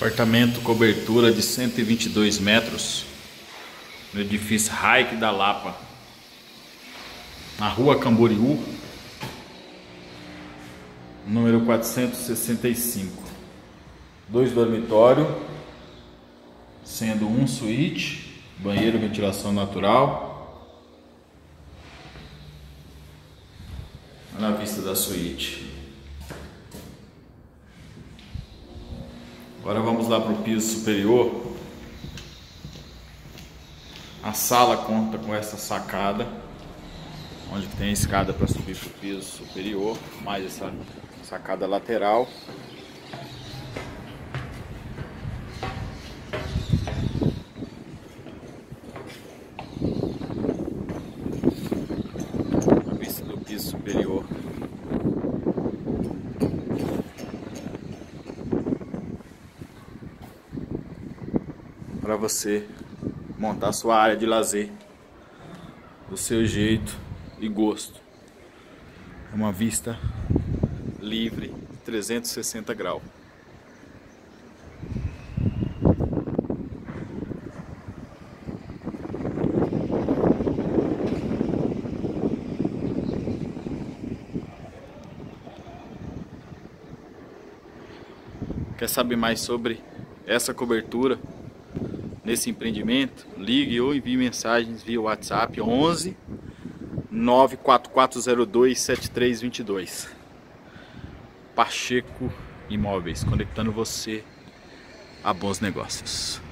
Apartamento, cobertura de 122 metros, no edifício High da Lapa, na rua Camboriú, número 465. Dois dormitórios, sendo um suíte, banheiro, ventilação natural. Olha a vista da suíte. Agora vamos lá para o piso superior. A sala conta com essa sacada, onde tem a escada para subir para o piso superior, mais essa sacada lateral. A vista do piso superior. Para você montar sua área de lazer do seu jeito e gosto. É uma vista livre, 360 graus. Quer saber mais sobre essa cobertura? Nesse empreendimento, ligue ou envie mensagens via WhatsApp 11 94402 7322. Pacheco Imóveis, conectando você a bons negócios.